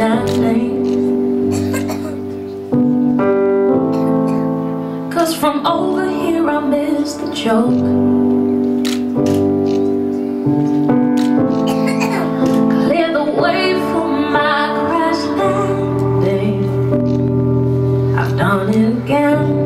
understanding, 'cause from over here I missed the joke. Clear the way for my crash landing. I've done it again.